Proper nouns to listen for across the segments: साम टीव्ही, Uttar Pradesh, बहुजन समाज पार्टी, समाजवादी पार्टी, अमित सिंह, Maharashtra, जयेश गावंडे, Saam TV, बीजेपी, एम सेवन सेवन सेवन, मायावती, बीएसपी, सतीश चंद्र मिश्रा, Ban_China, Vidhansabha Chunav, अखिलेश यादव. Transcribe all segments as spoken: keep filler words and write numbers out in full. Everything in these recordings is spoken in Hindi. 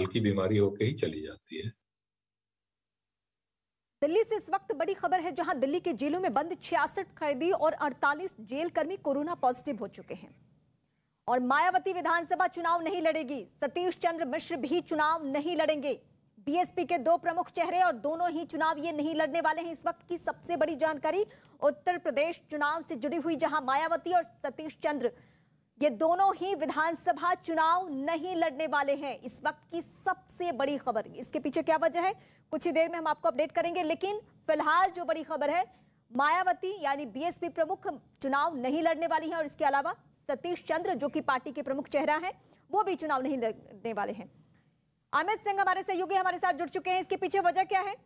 हल्की बीमारी होकर ही चली जाती है। दिल्ली से इस वक्त बड़ी खबर है, जहां दिल्ली के जेलों में बंद छियासठ कैदी और अड़तालीस जेल कर्मी कोरोना पॉजिटिव हो चुके हैं। और मायावती विधानसभा चुनाव नहीं लड़ेगी, सतीश चंद्र मिश्रा भी चुनाव नहीं लड़ेंगे। बीएसपी के दो प्रमुख चेहरे और दोनों ही चुनाव ये नहीं लड़ने वाले हैं। इस वक्त की सबसे बड़ी जानकारी उत्तर प्रदेश चुनाव से जुड़ी हुई, जहां मायावती और सतीश चंद्र ये दोनों ही विधानसभा चुनाव नहीं लड़ने वाले हैं। इस वक्त की सबसे बड़ी खबर, इसके पीछे क्या वजह है कुछ ही देर में हम आपको अपडेट करेंगे, लेकिन फिलहाल जो बड़ी खबर है, मायावती यानी बीएसपी प्रमुख चुनाव नहीं लड़ने वाली हैं और इसके अलावा सतीश चंद्र जो कि पार्टी के प्रमुख चेहरा हैं, वो भी चुनाव नहीं लड़ने वाले हैं। अमित सिंह हमारे सहयोगी हमारे साथ जुड़ चुके हैं, इसके पीछे वजह क्या है?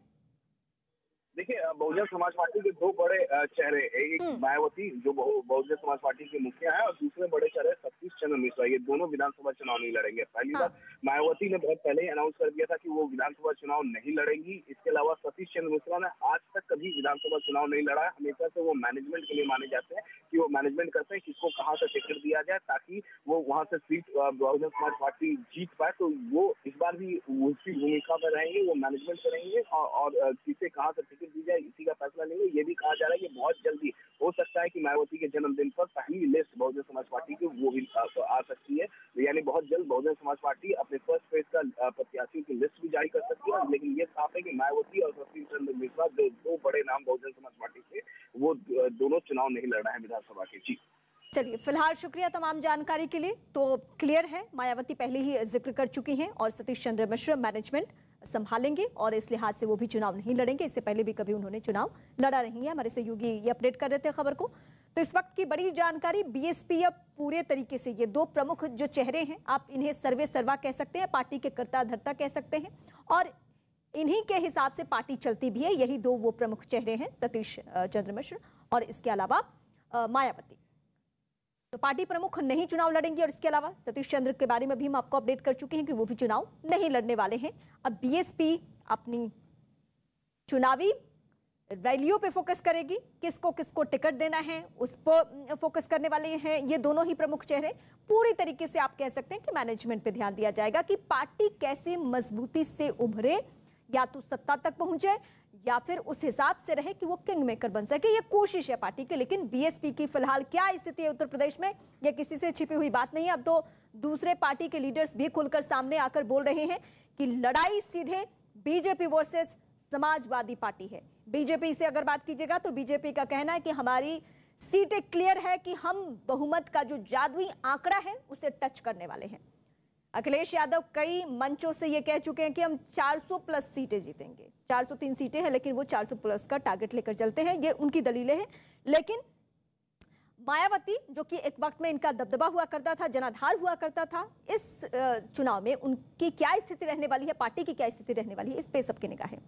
देखिए, बहुजन समाज पार्टी के दो बड़े चेहरे, एक मायावती जो बहुजन समाज पार्टी के मुखिया है और दूसरे बड़े चेहरे सतीश चंद्र मिश्रा, ये दोनों विधानसभा चुनाव नहीं लड़ेंगे। पहली बार मायावती ने बहुत पहले ही अनाउंस कर दिया था कि वो विधानसभा चुनाव नहीं लड़ेंगी। इसके अलावा सतीश चंद्र मिश्रा ने आज तक कभी विधानसभा चुनाव नहीं लड़ा है। हमेशा से वो मैनेजमेंट के लिए माने जाते हैं कि वो मैनेजमेंट करते हैं किसको कहाँ से टिकट दिया जाए ताकि वो वहाँ से सीट बहुजन समाज पार्टी जीत पाए। तो वो इस बार भी उसी भूमिका पर रहेंगे, वो मैनेजमेंट करेंगे और किसे कहाँ से टिकट दी जाए इसी का फैसला लेंगे। ये भी कहा जा रहा है कि बहुत जल्दी हो सकता है कि मायावती के जन्मदिन पर पहली लिस्ट बहुजन समाज पार्टी की वो भी आ सकती है, यानी बहुत जल्द बहुजन समाज पार्टी अपने फर्स्ट फेज का प्रत्याशियों की लिस्ट भी जारी कर सकती है। लेकिन ये साफ है कि मायावती और सतीश चंद्र मिश्रा जो दो बड़े नाम बहुजन समाज पार्टी से, वो दोनों चुनाव नहीं लड़ रहे हैं विधानसभा के। जी चलिए, फिलहाल शुक्रिया तमाम जानकारी के लिए। तो क्लियर है, मायावती पहले ही जिक्र कर चुकी है और सतीश चंद्र मिश्रा मैनेजमेंट संभालेंगे और इस लिहाज से वो भी चुनाव नहीं लड़ेंगे। इससे पहले भी कभी उन्होंने चुनाव लड़ा नहीं है। हमारे सहयोगी ये अपडेट कर रहे थे खबर को। तो इस वक्त की बड़ी जानकारी, बीएसपी अब पूरे तरीके से, ये दो प्रमुख जो चेहरे हैं, आप इन्हें सर्वे सर्वा कह सकते हैं, पार्टी के कर्ता धर्ता कह सकते हैं और इन्हीं के हिसाब से पार्टी चलती भी है। यही दो वो प्रमुख चेहरे हैं, सतीश चंद्र मिश्रा और इसके अलावा मायावती। तो पार्टी प्रमुख नहीं चुनाव लड़ेंगे और इसके अलावा सतीश चंद्र के बारे में भी हम आपको अपडेट कर चुके हैं कि वो भी चुनाव नहीं लड़ने वाले हैं। अब बीएसपी अपनी चुनावी रैलियों पे फोकस करेगी, किसको किसको टिकट देना है उस पर फोकस करने वाले हैं ये दोनों ही प्रमुख चेहरे। पूरी तरीके से आप कह सकते हैं कि मैनेजमेंट पे ध्यान दिया जाएगा कि पार्टी कैसे मजबूती से उभरे, या तो सत्ता तक पहुंचे या फिर उस हिसाब से रहे कि वो किंग मेकर बन सके। ये कोशिश है पार्टी की। लेकिन बीएसपी की फिलहाल क्या स्थिति है उत्तर प्रदेश में, यह किसी से छिपी हुई बात नहीं है। अब तो दूसरे पार्टी के लीडर्स भी खुलकर सामने आकर बोल रहे हैं कि लड़ाई सीधे बीजेपी वर्सेस समाजवादी पार्टी है। बीजेपी से अगर बात कीजिएगा तो बीजेपी का कहना है कि हमारी सीटें क्लियर है, कि हम बहुमत का जो जादुई आंकड़ा है उसे टच करने वाले हैं। अखिलेश यादव कई मंचों से ये कह चुके हैं कि हम चार सौ प्लस सीटें जीतेंगे। चार सौ तीन सीटें हैं लेकिन वो चार सौ प्लस का टारगेट लेकर चलते हैं, ये उनकी दलीलें हैं। लेकिन मायावती जो कि एक वक्त में इनका दबदबा हुआ करता था, जनाधार हुआ करता था, इस चुनाव में उनकी क्या स्थिति रहने वाली है, पार्टी की क्या स्थिति रहने वाली है, इस पे सबकी निगाहें।